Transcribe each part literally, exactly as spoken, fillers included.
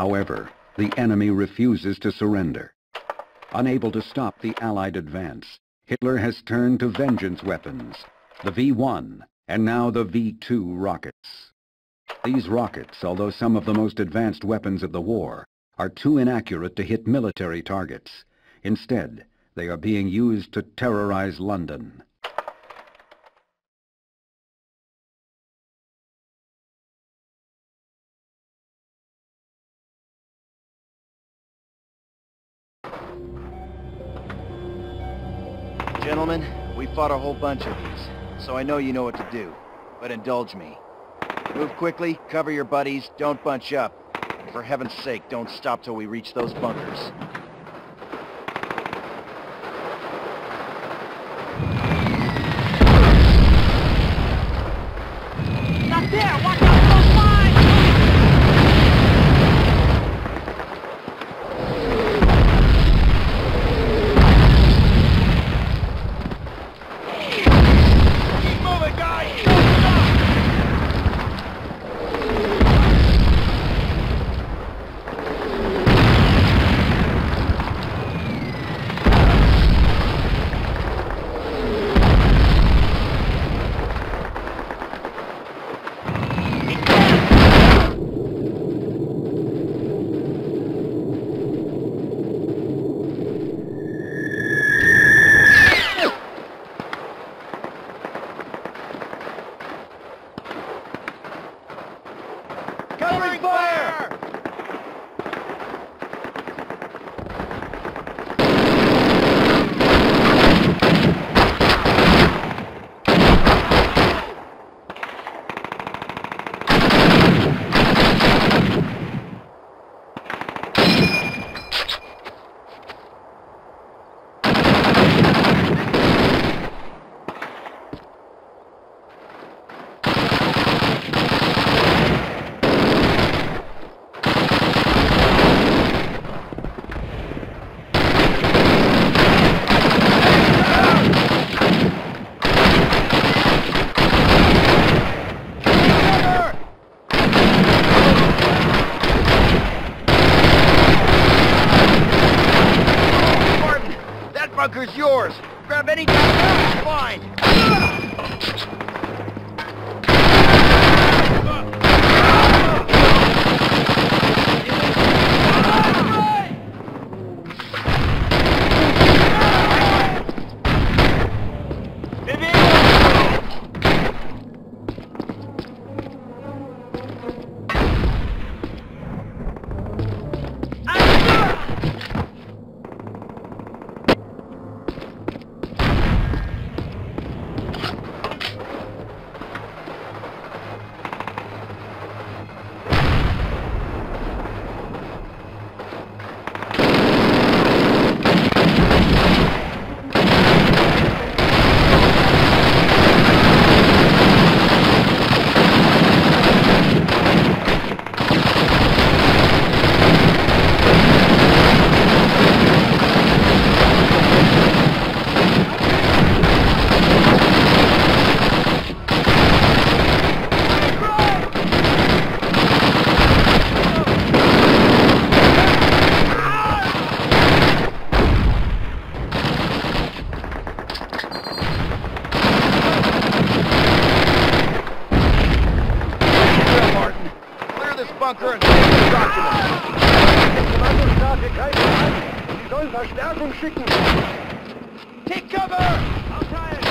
However, the enemy refuses to surrender. Unable to stop the Allied advance, Hitler has turned to vengeance weapons, the V one and now the V two rockets. These rockets, although some of the most advanced weapons of the war, are too inaccurate to hit military targets. Instead, they are being used to terrorize London. Gentlemen, we fought a whole bunch of these, so I know you know what to do, but indulge me. Move quickly, cover your buddies, don't bunch up, and for heaven's sake, don't stop till we reach those bunkers. Not there! Watch out! Bunker's yours! Grab any time you find! Take cover! I'm tired!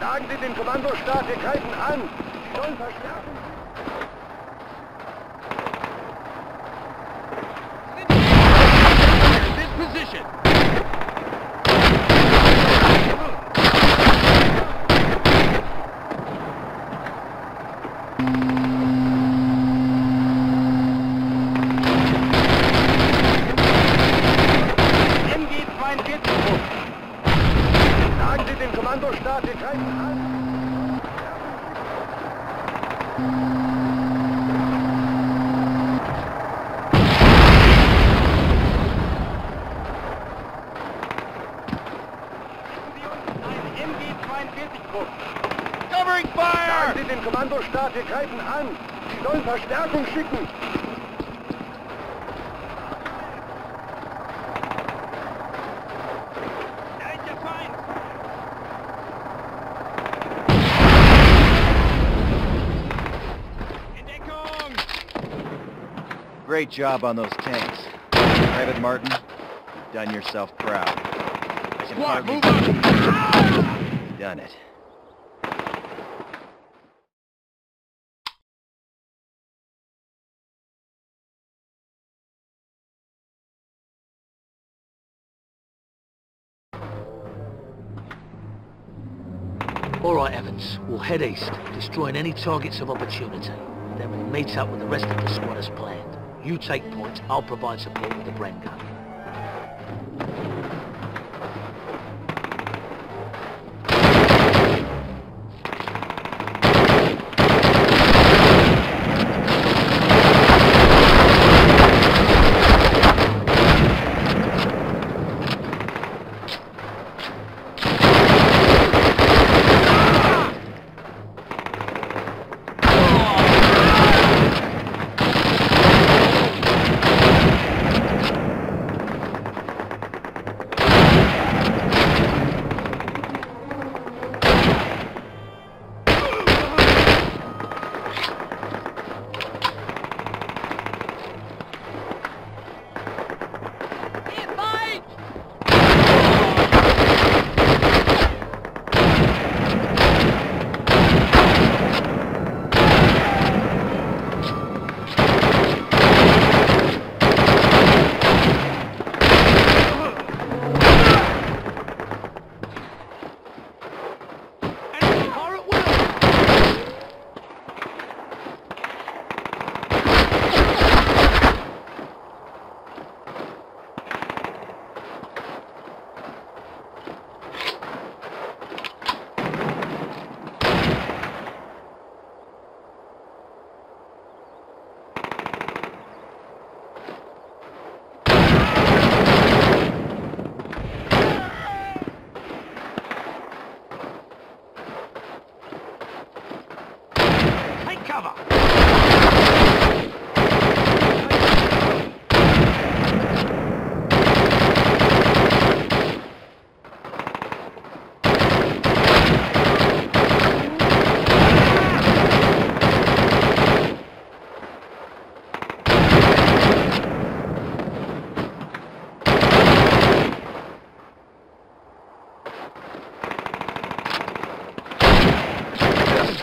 Sagen Sie dem Kommandostab, wir greifen an. Sie sollen verstärken. In position. Kommandostab, wir greifen an. Covering fire! Sagen Sie dem Kommandostab, wir greifen an. Sie sollen Verstärkung schicken. Great job on those tanks. Private Martin, you've done yourself proud. I can Squad, move up. You've done it. All right, Evans. We'll head east, destroying any targets of opportunity. Then we'll meet up with the rest of the squad as planned. You take points, I'll provide support with the Bren gun.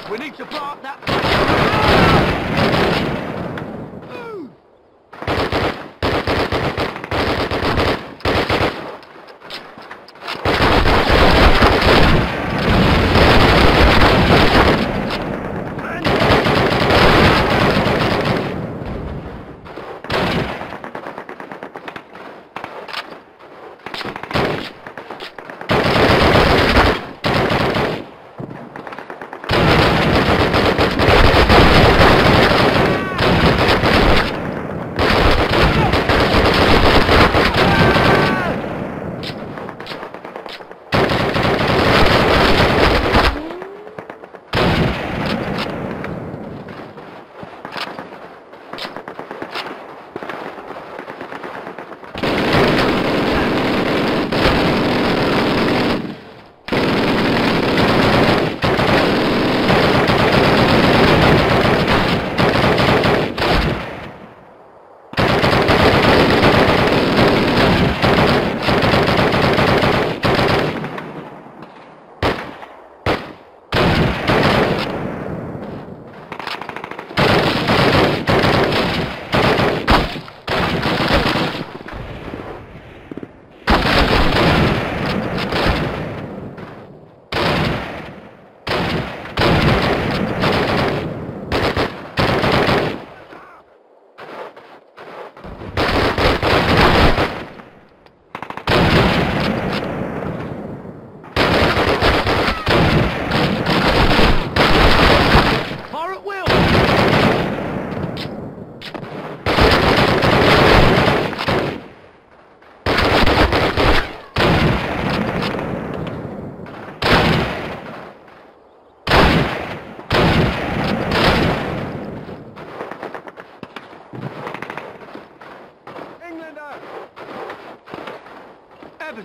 We need to blow up that...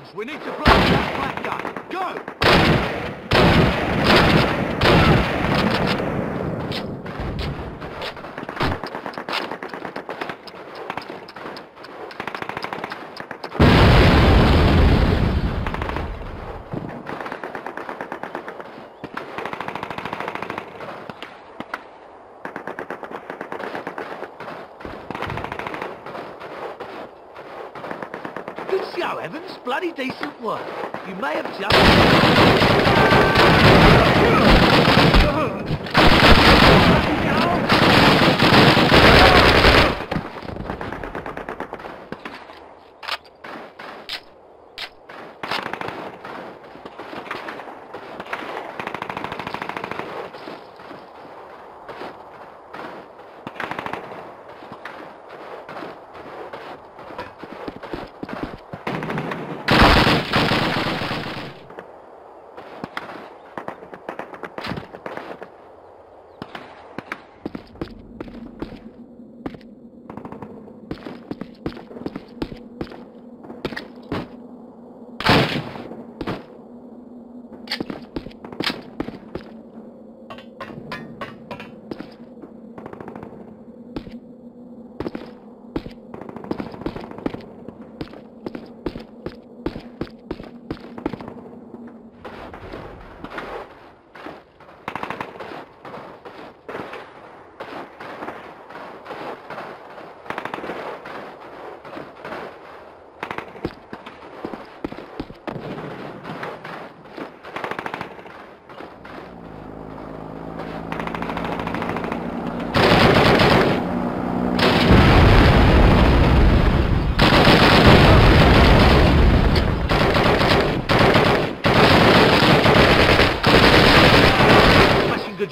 guns. We need to block that black guy. Go! Yo, Evans, bloody decent work. You may have just...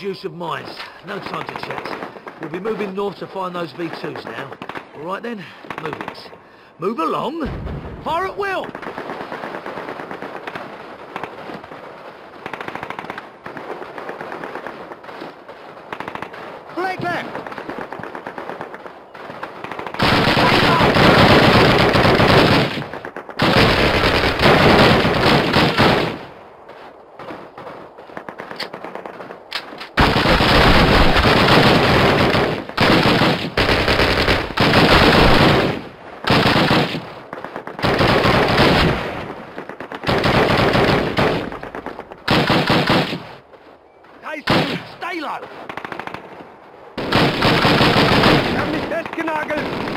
use of mines. No time to chat. We'll be moving north to find those V twos now. Alright then, move it. Move along! Fire at will! Flank left! Stay low! Have mich festgenagelt!